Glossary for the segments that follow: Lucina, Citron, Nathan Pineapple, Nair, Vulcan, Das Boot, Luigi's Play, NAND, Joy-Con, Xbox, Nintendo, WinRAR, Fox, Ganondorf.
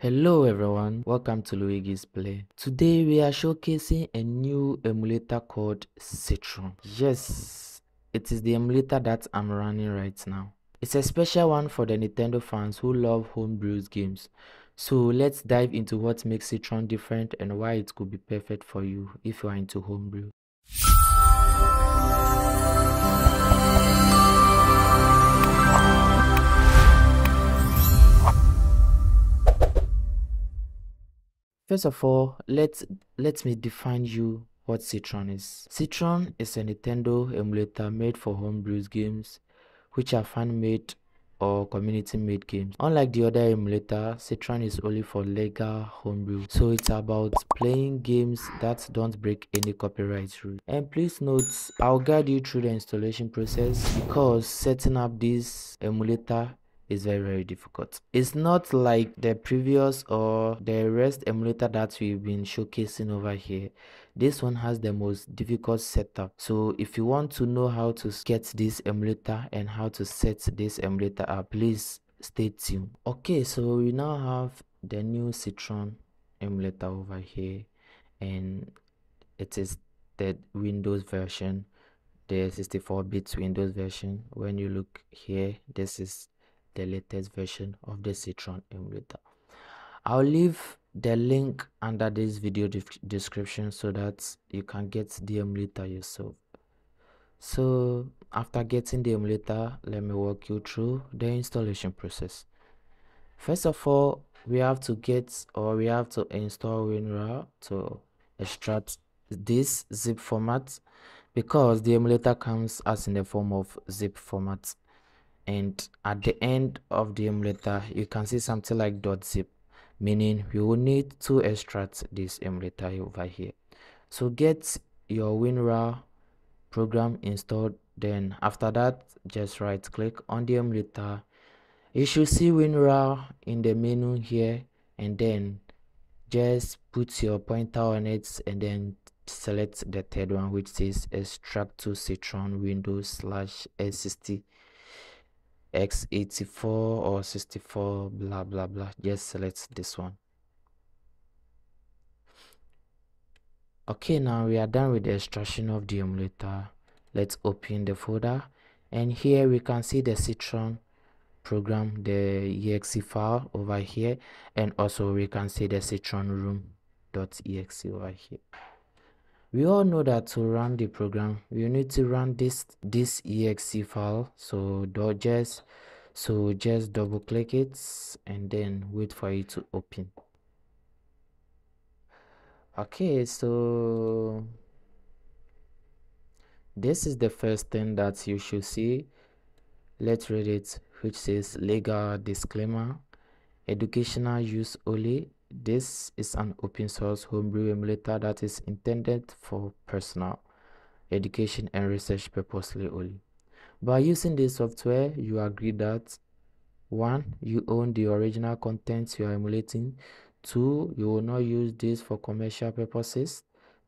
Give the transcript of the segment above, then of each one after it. Hello everyone, welcome to Luigi's Play. Today we are showcasing a new emulator called Citron. Yes, it is the emulator that I'm running right now. It's a special one for the Nintendo fans who love homebrew games. So let's dive into what makes Citron different and why it could be perfect for you if you are into homebrew. First of all, let me define you what Citron is. Citron is a Nintendo emulator made for homebrew games, which are fan-made or community-made games. Unlike the other emulator, Citron is only for legal homebrew. So it's about playing games that don't break any copyright rule. And please note, I'll guide you through the installation process because setting up this emulator is very, very difficult. It's not like the previous or the rest emulator that we've been showcasing over here. This one has the most difficult setup. So if you want to know how to get this emulator and how to set this emulator up, please stay tuned. Okay, so we now have the new Citron emulator over here, and it is the Windows version, the 64-bit Windows version. When you look here, this is the latest version of the Citron emulator. I'll leave the link under this video description so that you can get the emulator yourself. So after getting the emulator, let me walk you through the installation process. First of all, we have to install WinRAR to extract this zip format, because the emulator comes as in the form of zip format. And at the end of the emulator, you can see something like .zip, meaning you will need to extract this emulator over here. So get your WinRAR program installed. Then after that, just right click on the emulator. You should see WinRAR in the menu here, and then just put your pointer on it and then select the third one, which says extract to Citron Windows /S60. x84 or 64 blah blah blah. Just select this one. Okay, now we are done with the extraction of the emulator. Let's open the folder, and here we can see the Citron program, the exe file over here, and also we can see the Citron room.exe over here. We all know that to run the program, you need to run this exe file. So just double click it and then wait for it to open. Okay, so this is the first thing that you should see. Let's read it, which says legal disclaimer, educational use only. This is an open source homebrew emulator that is intended for personal, education and research purposes only. By using this software, you agree that 1. You own the original content you are emulating. 2. You will not use this for commercial purposes.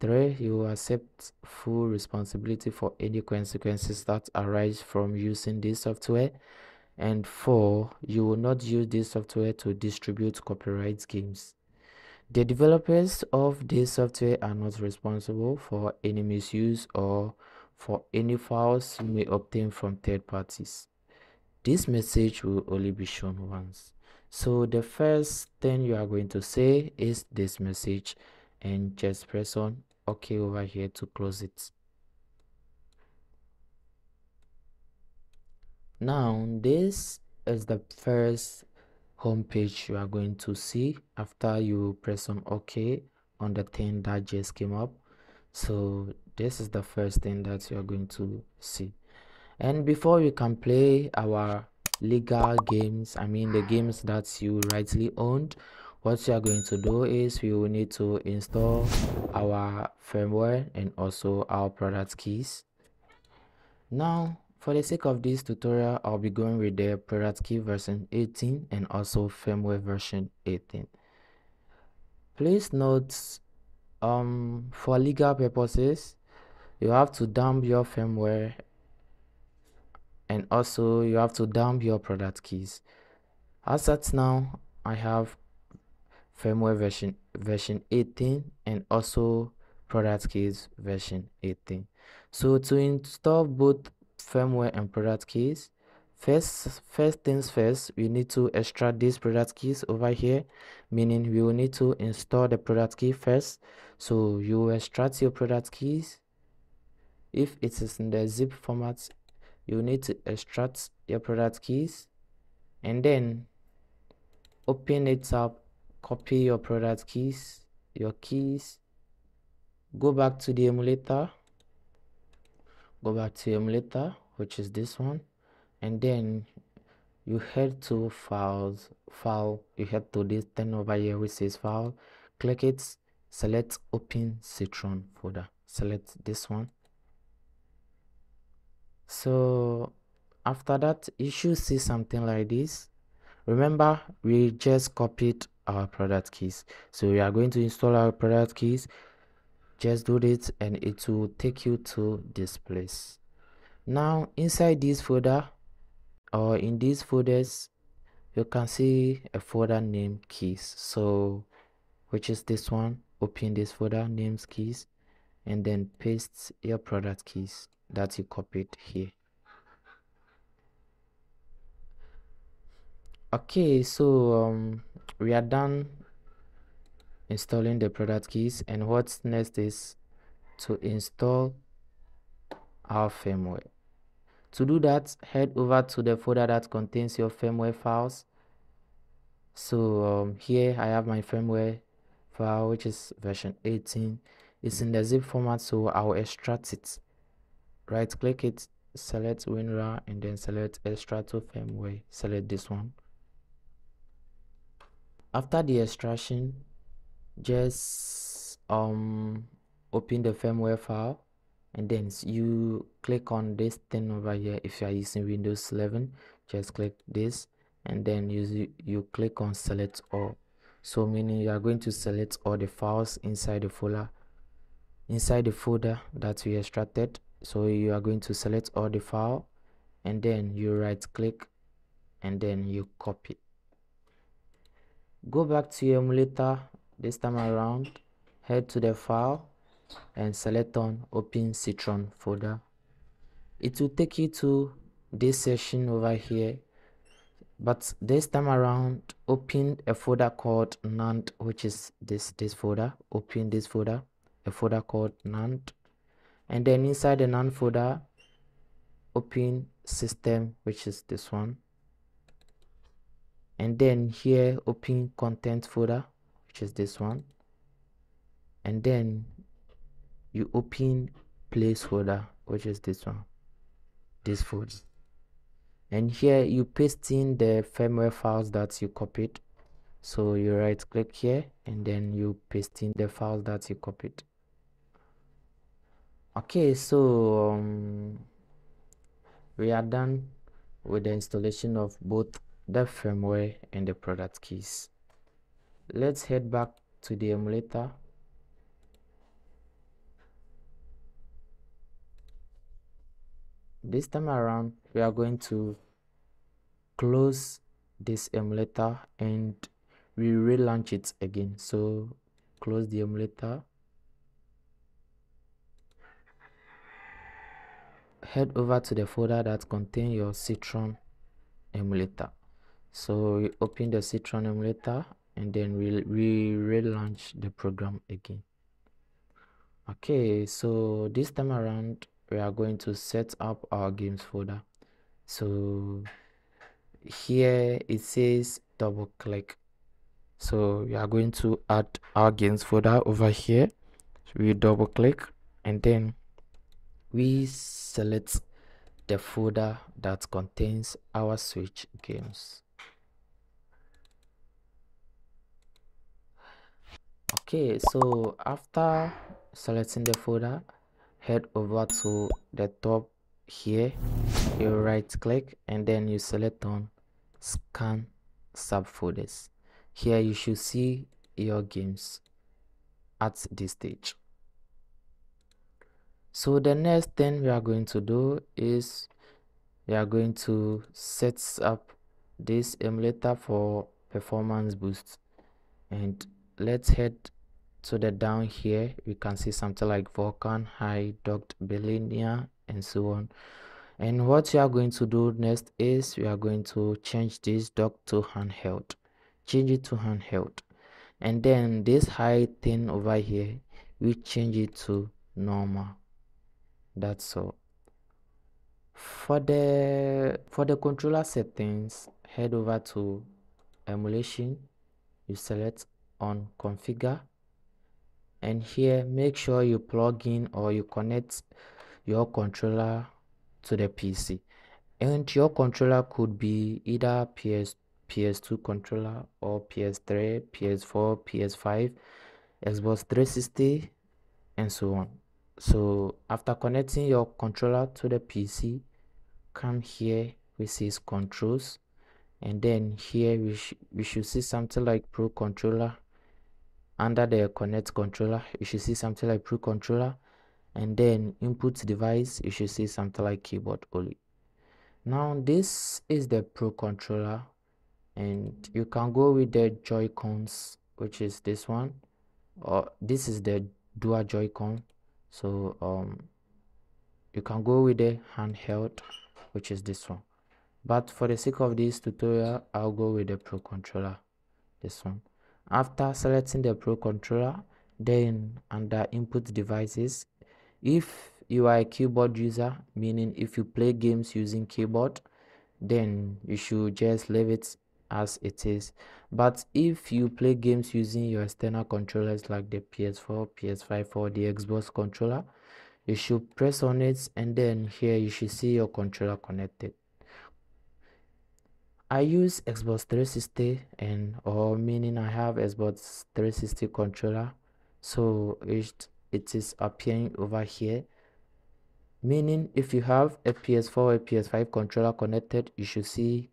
3. You will accept full responsibility for any consequences that arise from using this software. And 4. You will not use this software to distribute copyright games. The developers of this software are not responsible for any misuse or for any files you may obtain from third parties. This message will only be shown once. So the first thing you are going to say is this message, and just press on OK over here to close it. Now this is the first home page you are going to see after you press on OK on the thing that just came up. So this is the first thing that you are going to see. And before we can play our legal games, I mean the games that you rightly owned, what you are going to do is we will need to install our firmware and also our product keys. Now, for the sake of this tutorial, I'll be going with the product key version 18 and also firmware version 18. Please note, for legal purposes, you have to dump your firmware and also you have to dump your product keys. As at now, I have firmware version 18 and also product keys version 18. So to install both firmware and product keys, first things first, we need to extract these product keys over here, meaning we will need to install the product key first. So you extract your product keys. If it is in the zip format, you need to extract your product keys and then open it up, copy your product keys, your keys, go back to the emulator, which is this one, and then you head to files, you head to this thing over here which says file, click it, select open Citron folder, select this one. So after that, you should see something like this. Remember, we just copied our product keys, so we are going to install our product keys. Just do it and it will take you to this place. Now inside this folder, or in these folders, you can see a folder named keys, so which is this one. Open this folder names keys and then paste your product keys that you copied here. Okay, so we are done installing the product keys, and what's next is to install our firmware. To do that, head over to the folder that contains your firmware files. So here I have my firmware file, which is version 18. It's in the zip format, so I'll extract it. Right click it, select WinRAR and then select extract to firmware, select this one. After the extraction, just open the firmware file and then you click on this thing over here. If you are using Windows 11, just click this and then you click on select all, so meaning you are going to select all the files inside the folder that we extracted. So you are going to select all the file and then you right click and then you copy. Go back to your emulator this time around, head to the file and select on open Citron folder. It will take you to this section over here, but this time around open a folder called NAND, which is this folder. Open this folder, a folder called NAND, and then inside the NAND folder open system, which is this one, and then here open content folder, which is this one, and then you open placeholder, which is this one, this folder, and here you paste in the firmware files that you copied. So you right click here and then you paste in the files that you copied. Okay, so we are done with the installation of both the firmware and the product keys. Let's head back to the emulator. This time around, we are going to close this emulator and we relaunch it again. So close the emulator, head over to the folder that contains your Citron emulator. So we open the Citron emulator and then we relaunch the program again. Okay, so this time around we are going to set up our games folder. So here it says double click, so we are going to add our games folder over here. We double click and then we select the folder that contains our Switch games. Okay, so after selecting the folder, head over to the top here, you right click and then you select on scan subfolders. Here you should see your games at this stage. So the next thing we are going to do is we are going to set up this emulator for performance boost, and let's head so that down here we can see something like Vulcan, high duct bilinear, and so on. And what you are going to do next is we are going to change this dock to handheld, change it to handheld, and then this high thing over here we change it to normal. That's all. For the controller settings, head over to emulation, you select on configure, and here make sure you plug in or you connect your controller to the PC, and your controller could be either PS2 controller or PS3, PS4, PS5, Xbox 360, and so on. So after connecting your controller to the PC, come here which is controls, and then here we should see something like Pro Controller. Under the connect controller you should see something like Pro Controller, and then input device you should see something like keyboard only. Now this is the Pro Controller, and you can go with the Joy-Cons, which is this one, or this is the dual Joy-Con. So you can go with the handheld, which is this one, but for the sake of this tutorial I'll go with the Pro Controller, this one. After selecting the Pro Controller, then under input devices, if you are a keyboard user, meaning if you play games using keyboard, then you should just leave it as it is. But if you play games using your external controllers like the PS4, PS5, or the Xbox controller, you should press on it, and then here you should see your controller connected. I use Xbox 360 and or meaning I have Xbox 360 controller, so it is appearing over here, meaning if you have a PS4 or a PS5 controller connected, you should see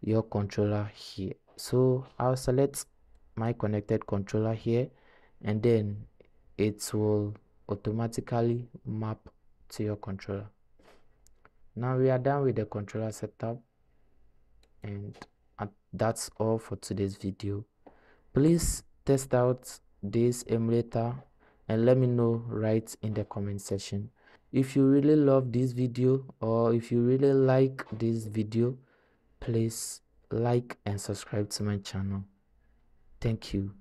your controller here. So I'll select my connected controller here, and then it will automatically map to your controller. Now we are done with the controller setup, and that's all for today's video. Please test out this emulator and let me know right in the comment section. If you really love this video, or if you really like this video, please like and subscribe to my channel. Thank you.